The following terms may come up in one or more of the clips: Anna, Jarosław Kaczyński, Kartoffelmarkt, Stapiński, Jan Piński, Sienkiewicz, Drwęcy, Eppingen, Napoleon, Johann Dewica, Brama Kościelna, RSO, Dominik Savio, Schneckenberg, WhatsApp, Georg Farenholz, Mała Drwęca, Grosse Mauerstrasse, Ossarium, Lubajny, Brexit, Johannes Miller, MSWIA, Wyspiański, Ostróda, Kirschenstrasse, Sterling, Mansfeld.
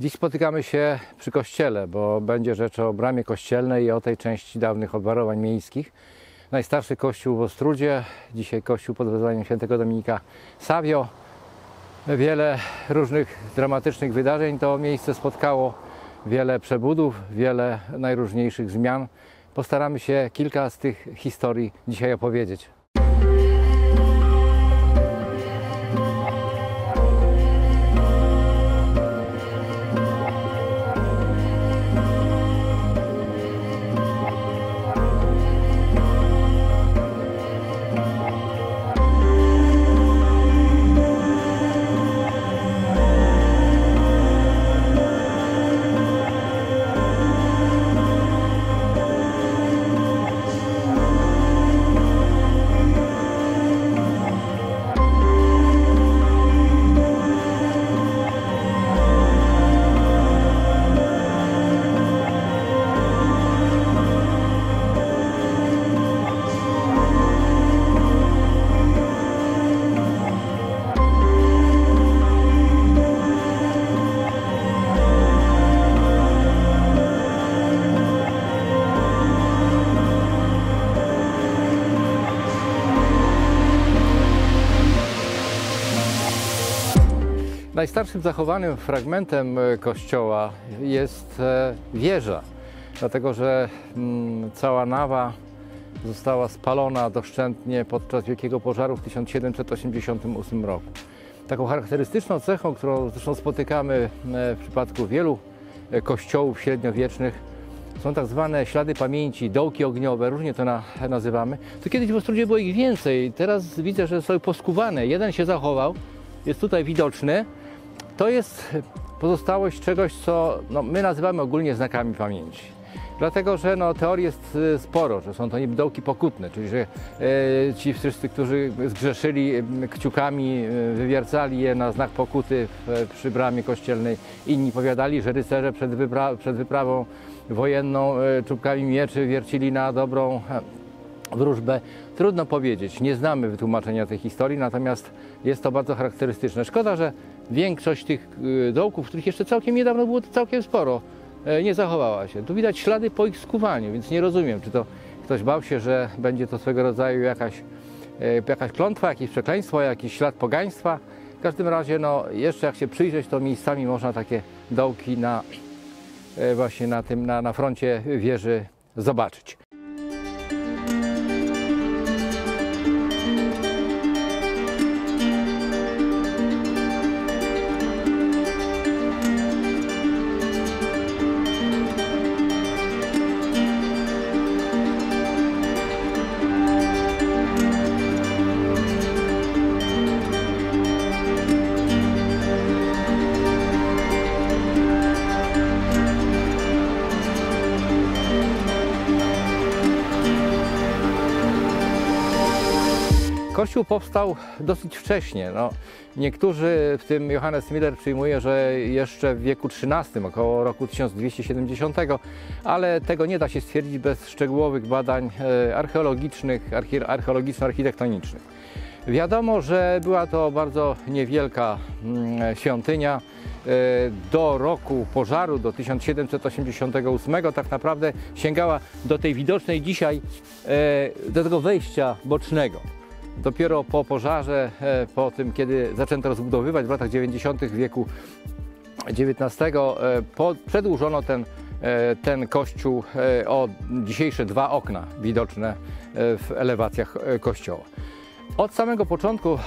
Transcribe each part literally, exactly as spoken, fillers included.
Dziś spotykamy się przy kościele, bo będzie rzecz o bramie kościelnej i o tej części dawnych obwarowań miejskich. Najstarszy kościół w Ostródzie, dzisiaj kościół pod wezwaniem świętego Dominika Savio. Wiele różnych dramatycznych wydarzeń to miejsce spotkało, wiele przebudów, wiele najróżniejszych zmian. Postaramy się kilka z tych historii dzisiaj opowiedzieć. Najstarszym zachowanym fragmentem kościoła jest wieża, dlatego że cała nawa została spalona doszczętnie podczas wielkiego pożaru w tysiąc siedemset osiemdziesiątym ósmym roku. Taką charakterystyczną cechą, którą zresztą spotykamy w przypadku wielu kościołów średniowiecznych, są tak zwane ślady pamięci, dołki ogniowe, różnie to na, nazywamy. To kiedyś w Ostródzie było ich więcej, teraz widzę, że są poskuwane. Jeden się zachował, jest tutaj widoczny. To jest pozostałość czegoś, co no, my nazywamy ogólnie znakami pamięci. Dlatego, że no, teorii jest sporo, że są to niby dołki pokutne, czyli że e, ci wszyscy, którzy zgrzeszyli kciukami, wywiercali je na znak pokuty w, przy bramie kościelnej. Inni powiadali, że rycerze przed, wypra przed wyprawą wojenną e, czubkami mieczy wiercili na dobrą wróżbę. Trudno powiedzieć, nie znamy wytłumaczenia tej historii, natomiast jest to bardzo charakterystyczne. Szkoda, że większość tych dołków, których jeszcze całkiem niedawno było całkiem sporo, nie zachowała się. Tu widać ślady po ich skuwaniu, więc nie rozumiem, czy to ktoś bał się, że będzie to swego rodzaju jakaś, jakaś klątwa, jakieś przekleństwo, jakiś ślad pogaństwa. W każdym razie, no, jeszcze jak się przyjrzeć, to miejscami można takie dołki na, właśnie na, tym, na, na froncie wieży zobaczyć. Kościół powstał dosyć wcześnie. No, niektórzy, w tym Johannes Miller, przyjmuje, że jeszcze w wieku trzynastym, około roku tysiąc dwieście siedemdziesiątego, ale tego nie da się stwierdzić bez szczegółowych badań archeologicznych, archeologiczno-architektonicznych. Wiadomo, że była to bardzo niewielka świątynia. Do roku pożaru, do tysiąc siedemset osiemdziesiątego ósmego, tak naprawdę sięgała do tej widocznej dzisiaj, do tego wejścia bocznego. Dopiero po pożarze, po tym, kiedy zaczęto rozbudowywać w latach dziewięćdziesiątych wieku dziewiętnastego, przedłużono ten, ten kościół o dzisiejsze dwa okna widoczne w elewacjach kościoła. Od samego początku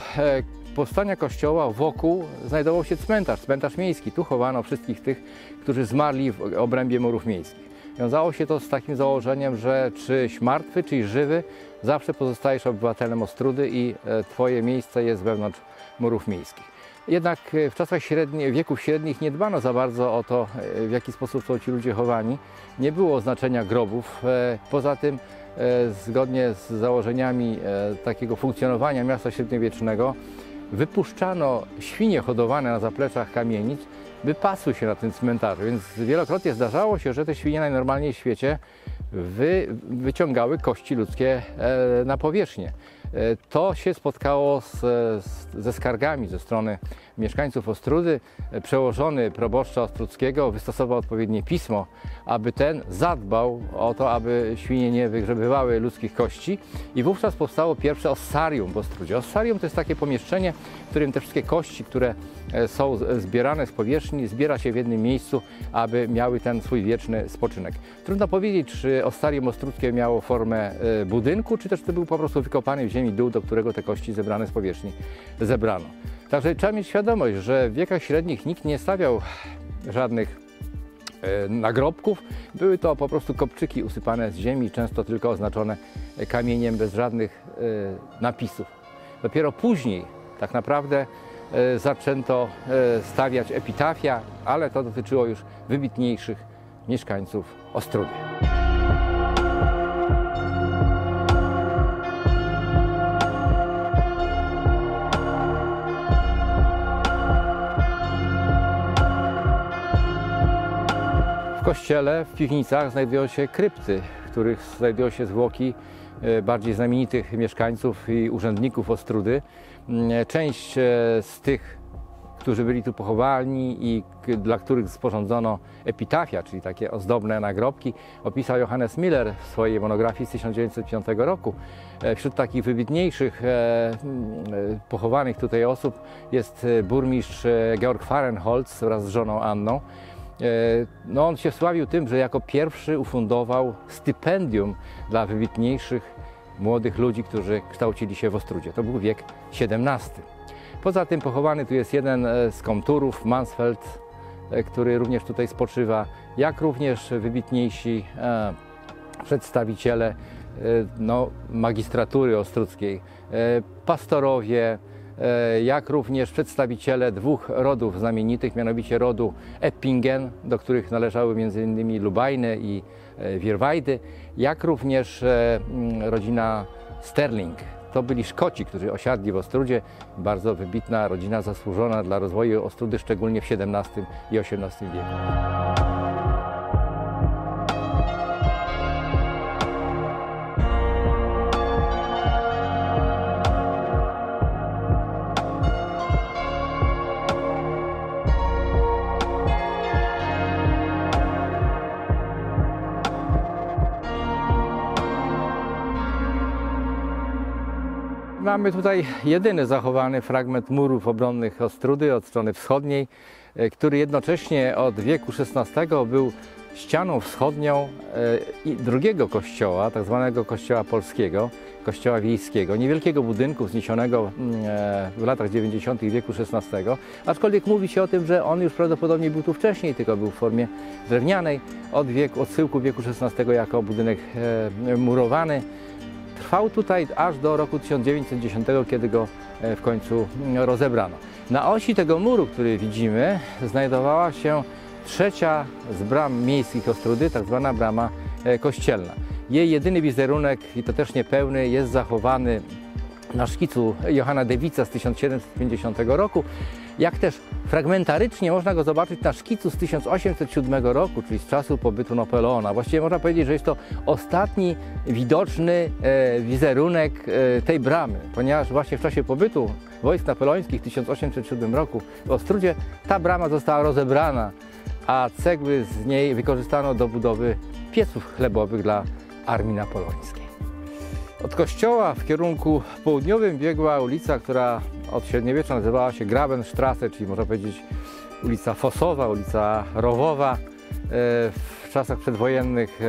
powstania kościoła wokół znajdował się cmentarz, cmentarz miejski. Tu chowano wszystkich tych, którzy zmarli w obrębie murów miejskich. Wiązało się to z takim założeniem, że czyś martwy, czyś żywy, zawsze pozostajesz obywatelem Ostródy i twoje miejsce jest wewnątrz murów miejskich. Jednak w czasach średni, wieków średnich nie dbano za bardzo o to, w jaki sposób są ci ludzie chowani. Nie było znaczenia grobów. Poza tym, zgodnie z założeniami takiego funkcjonowania miasta średniowiecznego, wypuszczano świnie hodowane na zapleczach kamienic, by pasły się na tym cmentarzu, więc wielokrotnie zdarzało się, że te świnie najnormalniej w świecie wy, wyciągały kości ludzkie e, na powierzchnię. To się spotkało z, z, ze skargami ze strony mieszkańców Ostródy. Przełożony proboszcza ostródzkiego wystosował odpowiednie pismo, aby ten zadbał o to, aby świnie nie wygrzebywały ludzkich kości. I wówczas powstało pierwsze ossarium w Ostródzie. Ossarium to jest takie pomieszczenie, w którym te wszystkie kości, które są zbierane z powierzchni, zbiera się w jednym miejscu, aby miały ten swój wieczny spoczynek. Trudno powiedzieć, czy ossarium ostródzkie miało formę budynku, czy też to był po prostu wykopany w ziemi dół, do którego te kości zebrane z powierzchni zebrano. Także trzeba mieć świadomość, że w wiekach średnich nikt nie stawiał żadnych nagrobków. Były to po prostu kopczyki usypane z ziemi, często tylko oznaczone kamieniem, bez żadnych napisów. Dopiero później tak naprawdę zaczęto stawiać epitafia, ale to dotyczyło już wybitniejszych mieszkańców Ostródy. W kościele, w piwnicach znajdują się krypty, w których znajdują się zwłoki bardziej znamienitych mieszkańców i urzędników Ostródy. Część z tych, którzy byli tu pochowani i dla których sporządzono epitafia, czyli takie ozdobne nagrobki, opisał Johannes Miller w swojej monografii z tysiąc dziewięćset piątego roku. Wśród takich wybitniejszych pochowanych tutaj osób jest burmistrz Georg Farenholz wraz z żoną Anną. No, on się wsławił tym, że jako pierwszy ufundował stypendium dla wybitniejszych młodych ludzi, którzy kształcili się w Ostródzie. To był wiek siedemnasty. Poza tym pochowany tu jest jeden z komturów, Mansfeld, który również tutaj spoczywa, jak również wybitniejsi przedstawiciele no, magistratury ostródzkiej, pastorowie, jak również przedstawiciele dwóch rodów znamienitych, mianowicie rodu Eppingen, do których należały między innymi Lubajny i Wirwajdy, jak również rodzina Sterling. To byli Szkoci, którzy osiadli w Ostródzie. Bardzo wybitna rodzina, zasłużona dla rozwoju Ostródy, szczególnie w siedemnastym i osiemnastym wieku. Mamy tutaj jedyny zachowany fragment murów obronnych Ostródy od strony wschodniej, który jednocześnie od wieku szesnastego był ścianą wschodnią drugiego kościoła, tak zwanego kościoła polskiego, kościoła wiejskiego, niewielkiego budynku wzniesionego w latach dziewięćdziesiątych wieku szesnastego, aczkolwiek mówi się o tym, że on już prawdopodobnie był tu wcześniej, tylko był w formie drewnianej, od, wieku, od schyłku wieku szesnastego jako budynek murowany. Trwał tutaj aż do roku tysiąc dziewięćset dziesiątego, kiedy go w końcu rozebrano. Na osi tego muru, który widzimy, znajdowała się trzecia z bram miejskich Ostródy, tak zwana Brama Kościelna. Jej jedyny wizerunek, i to też niepełny, jest zachowany na szkicu Johanna Dewica z tysiąc siedemset pięćdziesiątego roku, jak też fragmentarycznie można go zobaczyć na szkicu z tysiąc osiemset siódmego roku, czyli z czasu pobytu Napoleona. Właściwie można powiedzieć, że jest to ostatni widoczny wizerunek tej bramy, ponieważ właśnie w czasie pobytu wojsk napoleońskich w tysiąc osiemset siódmym roku w Ostródzie ta brama została rozebrana, a cegły z niej wykorzystano do budowy pieców chlebowych dla armii napoleońskiej. Od kościoła w kierunku południowym biegła ulica, która od średniowiecza nazywała się Grabenstrasse, czyli można powiedzieć ulica Fosowa, ulica Rowowa. W czasach przedwojennych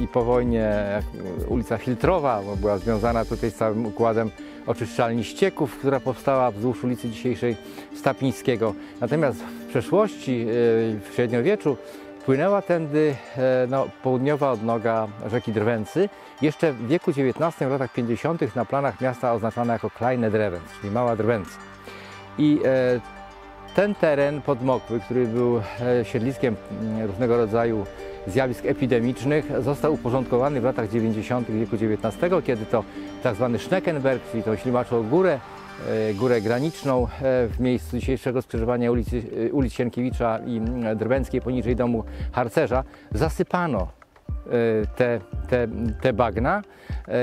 i po wojnie ulica Filtrowa, bo była związana tutaj z całym układem oczyszczalni ścieków, która powstała wzdłuż ulicy dzisiejszej Stapińskiego. Natomiast w przeszłości, w średniowieczu, płynęła tędy no, południowa odnoga rzeki Drwęcy. Jeszcze w wieku dziewiętnastym, w latach pięćdziesiątych na planach miasta oznaczana jako Kleine Drwenc, czyli Mała Drwęca. I e, ten teren podmokły, który był siedliskiem różnego rodzaju zjawisk epidemicznych, został uporządkowany w latach dziewięćdziesiątych wieku dziewiętnastego, kiedy to tzw. Schneckenberg, czyli tą ślimaczą górę, górę graniczną w miejscu dzisiejszego skrzyżowania ulicy, ulic Sienkiewicza i Drwęckiej poniżej domu harcerza zasypano te, te, te bagna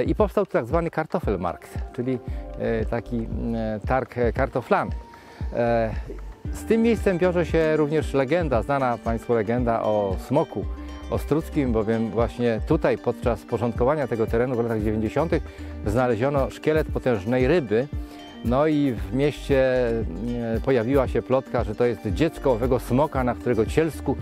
i powstał tu tak zwany Kartoffelmarkt, czyli taki targ kartoflany. Z tym miejscem wiąże się również legenda, znana Państwu legenda o smoku ostródzkim, bowiem właśnie tutaj podczas porządkowania tego terenu w latach dziewięćdziesiątych znaleziono szkielet potężnej ryby. No i w mieście pojawiła się plotka, że to jest dziecko owego smoka, na którego cielsku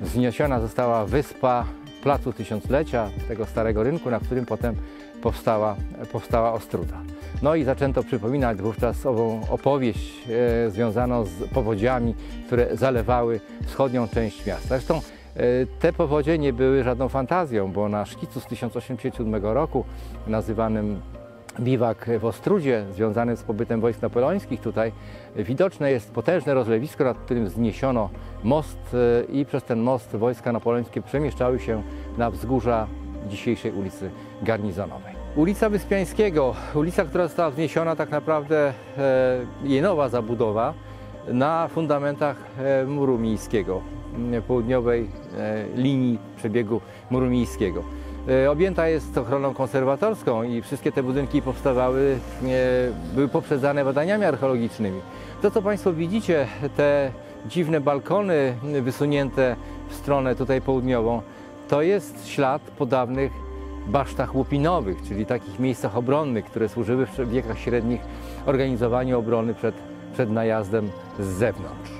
wzniesiona została wyspa Placu Tysiąclecia, tego starego rynku, na którym potem powstała, powstała Ostróda. No i zaczęto przypominać wówczas ową opowieść e, związaną z powodziami, które zalewały wschodnią część miasta. Zresztą e, te powodzie nie były żadną fantazją, bo na szkicu z tysiąc osiemset siedem roku, nazywanym Biwak w Ostródzie, związany z pobytem wojsk napoleońskich tutaj, widoczne jest potężne rozlewisko, nad którym zniesiono most i przez ten most wojska napoleońskie przemieszczały się na wzgórza dzisiejszej ulicy Garnizonowej. Ulica Wyspiańskiego, ulica, która została wzniesiona, tak naprawdę jej nowa zabudowa na fundamentach muru miejskiego, południowej linii przebiegu muru miejskiego. Objęta jest ochroną konserwatorską i wszystkie te budynki powstawały, były poprzedzane badaniami archeologicznymi. To, co Państwo widzicie, te dziwne balkony wysunięte w stronę tutaj południową, to jest ślad po dawnych basztach łupinowych, czyli takich miejscach obronnych, które służyły w wiekach średnich organizowaniu obrony przed, przed najazdem z zewnątrz.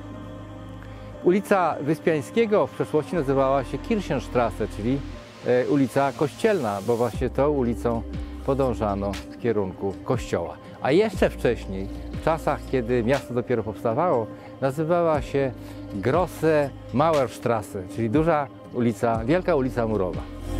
Ulica Wyspiańskiego w przeszłości nazywała się Kirschenstrasse, czyli ulica Kościelna, bo właśnie tą ulicą podążano w kierunku kościoła. A jeszcze wcześniej, w czasach, kiedy miasto dopiero powstawało, nazywała się Grosse Mauerstrasse, czyli duża ulica, wielka ulica murowa.